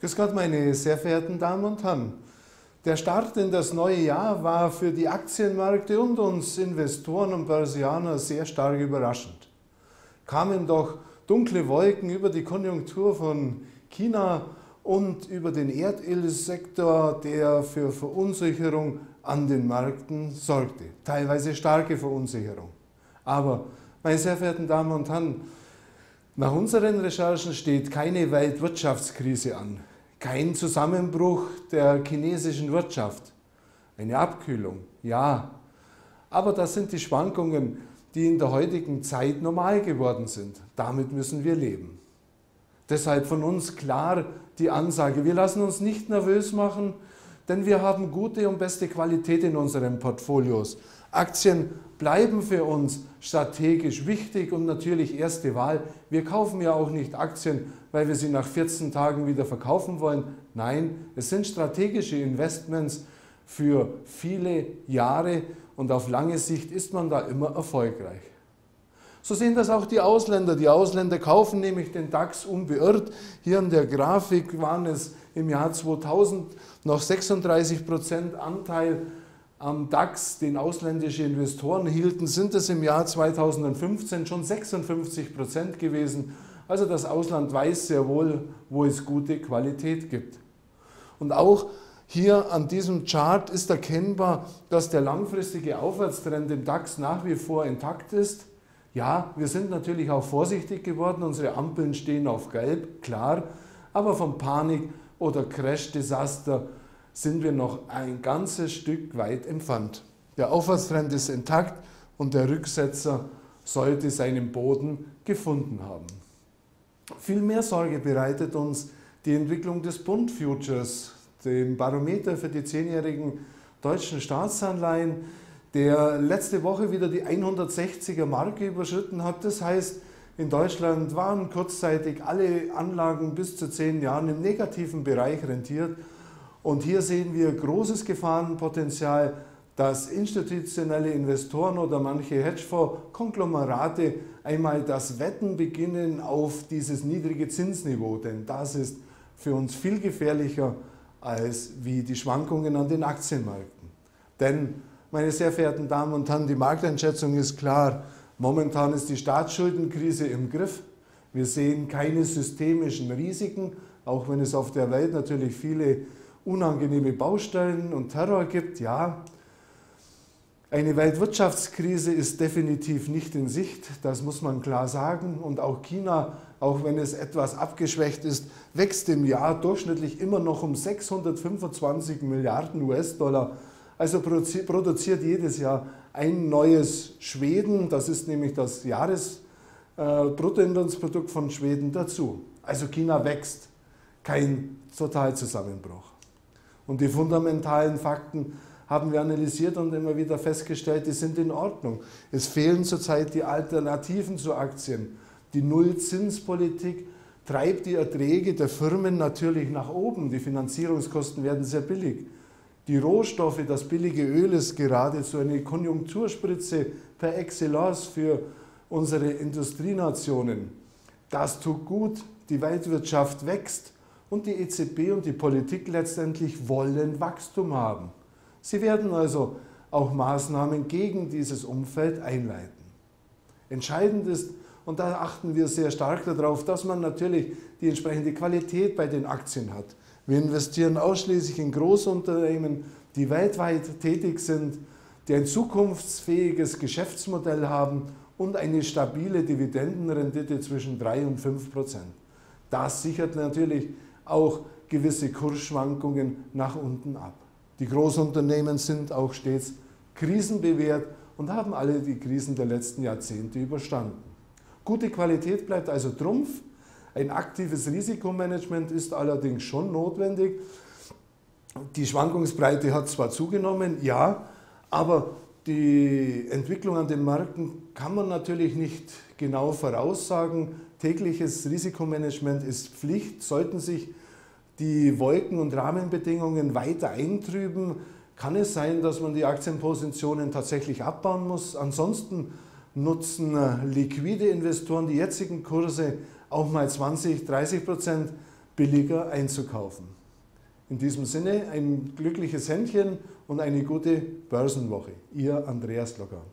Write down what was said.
Grüß Gott, meine sehr verehrten Damen und Herren. Der Start in das neue Jahr war für die Aktienmärkte und uns Investoren und Börsianer sehr stark überraschend. Kamen doch dunkle Wolken über die Konjunktur von China und über den Erdölsektor, der für Verunsicherung an den Märkten sorgte. Teilweise starke Verunsicherung. Aber, meine sehr verehrten Damen und Herren, nach unseren Recherchen steht keine Weltwirtschaftskrise an, kein Zusammenbruch der chinesischen Wirtschaft, eine Abkühlung, ja. Aber das sind die Schwankungen, die in der heutigen Zeit normal geworden sind. Damit müssen wir leben. Deshalb von uns klar die Ansage, wir lassen uns nicht nervös machen, denn wir haben gute und beste Qualität in unseren Portfolios. Aktien bleiben für uns strategisch wichtig und natürlich erste Wahl. Wir kaufen ja auch nicht Aktien, weil wir sie nach 14 Tagen wieder verkaufen wollen. Nein, es sind strategische Investments für viele Jahre und auf lange Sicht ist man da immer erfolgreich. So sehen das auch die Ausländer. Die Ausländer kaufen nämlich den DAX unbeirrt. Hier in der Grafik waren es im Jahr 2000 noch 36% Anteil am DAX, den ausländische Investoren hielten, sind es im Jahr 2015 schon 56% gewesen. Also das Ausland weiß sehr wohl, wo es gute Qualität gibt. Und auch hier an diesem Chart ist erkennbar, dass der langfristige Aufwärtstrend im DAX nach wie vor intakt ist. Ja, wir sind natürlich auch vorsichtig geworden, unsere Ampeln stehen auf Gelb, klar, aber von Panik oder Crash-Desaster sind wir noch ein ganzes Stück weit entfernt. Der Aufwärtstrend ist intakt und der Rücksetzer sollte seinen Boden gefunden haben. Viel mehr Sorge bereitet uns die Entwicklung des Bund-Futures, dem Barometer für die 10-jährigen deutschen Staatsanleihen, der letzte Woche wieder die 160er-Marke überschritten hat. Das heißt, in Deutschland waren kurzzeitig alle Anlagen bis zu 10 Jahren im negativen Bereich rentiert. Und hier sehen wir großes Gefahrenpotenzial, dass institutionelle Investoren oder manche Hedgefonds-Konglomerate einmal das Wetten beginnen auf dieses niedrige Zinsniveau. Denn das ist für uns viel gefährlicher als wie die Schwankungen an den Aktienmärkten. Denn, meine sehr verehrten Damen und Herren, die Markteinschätzung ist klar. Momentan ist die Staatsschuldenkrise im Griff. Wir sehen keine systemischen Risiken, auch wenn es auf der Welt natürlich viele unangenehme Baustellen und Terror gibt, ja. Eine Weltwirtschaftskrise ist definitiv nicht in Sicht, das muss man klar sagen. Und auch China, auch wenn es etwas abgeschwächt ist, wächst im Jahr durchschnittlich immer noch um 625 Milliarden US-Dollar. Also produziert jedes Jahr ein neues Schweden, das ist nämlich das Jahresbruttoinlandsprodukt von Schweden dazu. Also China wächst, kein Totalzusammenbruch. Und die fundamentalen Fakten haben wir analysiert und immer wieder festgestellt, die sind in Ordnung. Es fehlen zurzeit die Alternativen zu Aktien. Die Nullzinspolitik treibt die Erträge der Firmen natürlich nach oben. Die Finanzierungskosten werden sehr billig. Die Rohstoffe, das billige Öl ist geradezu eine Konjunkturspritze per excellence für unsere Industrienationen. Das tut gut, die Weltwirtschaft wächst. Und die EZB und die Politik letztendlich wollen Wachstum haben. Sie werden also auch Maßnahmen gegen dieses Umfeld einleiten. Entscheidend ist, und da achten wir sehr stark darauf, dass man natürlich die entsprechende Qualität bei den Aktien hat. Wir investieren ausschließlich in Großunternehmen, die weltweit tätig sind, die ein zukunftsfähiges Geschäftsmodell haben und eine stabile Dividendenrendite zwischen 3 und 5%. Das sichert natürlich auch gewisse Kursschwankungen nach unten ab. Die Großunternehmen sind auch stets krisenbewährt und haben alle die Krisen der letzten Jahrzehnte überstanden. Gute Qualität bleibt also Trumpf. Ein aktives Risikomanagement ist allerdings schon notwendig. Die Schwankungsbreite hat zwar zugenommen, ja, aber die Entwicklung an den Märkten kann man natürlich nicht genau voraussagen. Tägliches Risikomanagement ist Pflicht. Sollten sich die Wolken und Rahmenbedingungen weiter eintrüben, kann es sein, dass man die Aktienpositionen tatsächlich abbauen muss. Ansonsten nutzen liquide Investoren die jetzigen Kurse auch mal 20, 30% billiger einzukaufen. In diesem Sinne ein glückliches Händchen und eine gute Börsenwoche. Ihr Andreas Glogger.